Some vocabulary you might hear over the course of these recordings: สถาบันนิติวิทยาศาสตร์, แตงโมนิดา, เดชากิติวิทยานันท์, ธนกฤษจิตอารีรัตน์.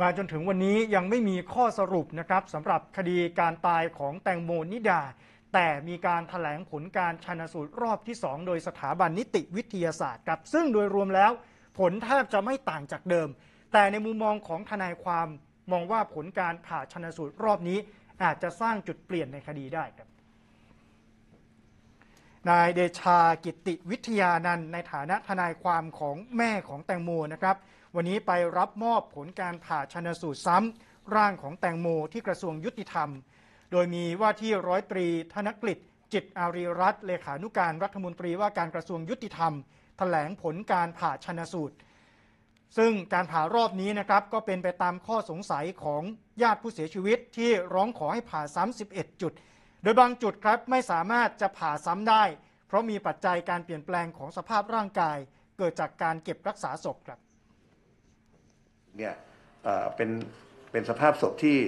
มาจนถึงวันนี้ยังไม่มีข้อสรุปนะครับสำหรับคดีการตายของแตงโมนิดาแต่มีการแถลงผลการชันสูตรรอบที่2โดยสถาบันนิติวิทยาศาสตร์ครับซึ่งโดยรวมแล้วผลแทบจะไม่ต่างจากเดิมแต่ในมุมมองของทนายความมองว่าผลการผ่าชันสูตรรอบนี้อาจจะสร้างจุดเปลี่ยนในคดีได้ครับนายเดชากิติวิทยานันท์ในฐานะทนายความของแม่ของแตงโมนะครับวันนี้ไปรับมอบผลการผ่าชันสูตรซ้ำร่างของแตงโมที่กระทรวงยุติธรรมโดยมีว่าที่ร้อยตรีธนกฤษจิตอารีรัตน์เลขานุการรัฐมนตรีว่าการกระทรวงยุติธรรมแถลงผลการผ่าชันสูตรซึ่งการผ่ารอบนี้นะครับก็เป็นไปตามข้อสงสัยของญาติผู้เสียชีวิตที่ร้องขอให้ผ่าซ้ำ11จุดโดยบางจุดครับไม่สามารถจะผ่าซ้ำได้เพราะมีปัจจัยการเปลี่ยนแปลงของสภาพร่างกายเกิดจากการเก็บรักษาศพครับเนี่ยเป็นสภาพศพที่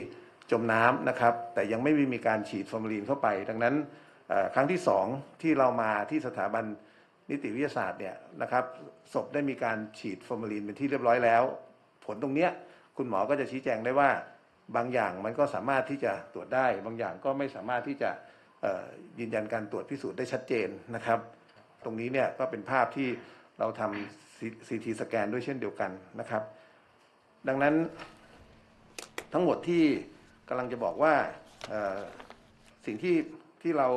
จมน้ำนะครับแต่ยังไม่มีการฉีดฟอร์มาลีนเข้าไปดังนั้นครั้งที่2ที่เรามาที่สถาบันนิติวิทยาศาสตร์เนี่ยนะครับศพได้มีการฉีดฟอร์มาลีนเป็นที่เรียบร้อยแล้วผลตรงเนี้ยคุณหมอก็จะชี้แจงได้ว่าบางอย่างมันก็สามารถที่จะตรวจได้บางอย่างก็ไม่สามารถที่จะยืนยันการตรวจพิสูจน์ได้ชัดเจนนะครับตรงนี้เนี่ยก็เป็นภาพที่เราทำ CT สแกนด้วยเช่นเดียวกันนะครับดังนั้นทั้งหมดที่กำลังจะบอกว่าสิ่งที่เรา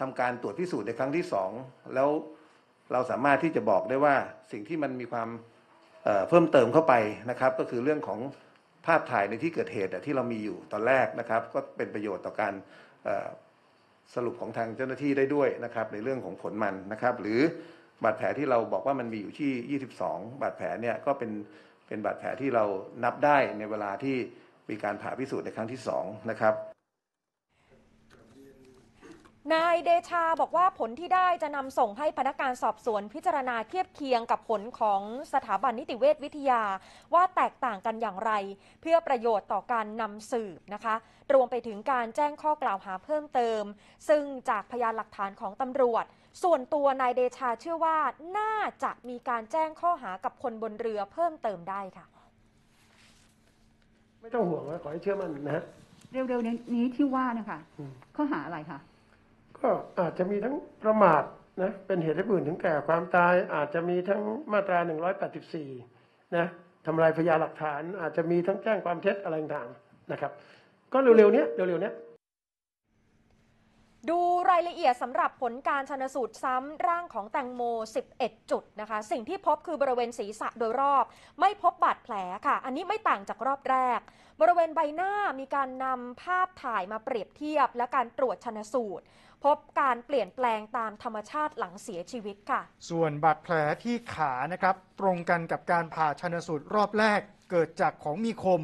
ทำการตรวจพิสูจน์ในครั้งที่2แล้วเราสามารถที่จะบอกได้ว่าสิ่งที่มันมีความเพิ่มเติมเข้าไปนะครับก็คือเรื่องของภาพถ่ายในที่เกิดเหตุที่เรามีอยู่ตอนแรกนะครับก็เป็นประโยชน์ต่อการสรุปของทางเจ้าหน้าที่ได้ด้วยนะครับในเรื่องของผลมันนะครับหรือบาดแผลที่เราบอกว่ามันมีอยู่ที่22บาดแผลเนี่ยก็เป็นบาดแผลที่เรานับได้ในเวลาที่มีการผ่าพิสูจน์ในครั้งที่2นะครับนายเดชาบอกว่าผลที่ได้จะนำส่งให้พนักงานสอบสวนพิจารณาเทียบเคียงกับผลของสถาบันนิติเวชวิทยาว่าแตกต่างกันอย่างไรเพื่อประโยชน์ต่อการนำสืบนะคะรวมไปถึงการแจ้งข้อกล่าวหาเพิ่มเติมซึ่งจากพยานหลักฐานของตำรวจส่วนตัวนายเดชาเชื่อว่าน่าจะมีการแจ้งข้อหากับคนบนเรือเพิ่มเติมได้ค่ะไม่ต้องห่วงนะขอให้เชื่อมั่นนะฮะเร็วๆนี้ที่ว่านะคะข้อหาอะไรคะก็อาจจะมีทั้งประมาทนะเป็นเหตุให้ผู้อื่นถึงแก่ความตายอาจจะมีทั้งมาตรา184นะทำลายพยานหลักฐานอาจจะมีทั้งแจ้งความเท็จอะไรต่างๆนะครับก็เร็วๆนี้ดูรายละเอียดสำหรับผลการชันสูตรซ้ำร่างของแตงโม11จุดนะคะสิ่งที่พบคือบริเวณศีรษะโดยรอบไม่พบบาดแผลค่ะอันนี้ไม่ต่างจากรอบแรกบริเวณใบหน้ามีการนำภาพถ่ายมาเปรียบเทียบและการตรวจชันสูตรพบการเปลี่ยนแปลงตามธรรมชาติหลังเสียชีวิตค่ะส่วนบาดแผลที่ขานะครับตรงกันกับการผ่าชันสูตรรอบแรกเกิดจากของมีคม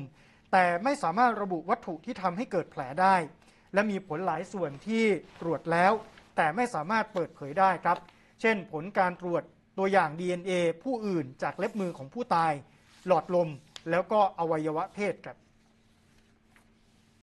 แต่ไม่สามารถระบุวัตถุที่ทำให้เกิดแผลได้และมีผลหลายส่วนที่ตรวจแล้วแต่ไม่สามารถเปิดเผยได้ครับเช่นผลการตรวจตัวอย่าง DNA ผู้อื่นจากเล็บมือของผู้ตายหลอดลมแล้วก็อวัยวะเพศครับ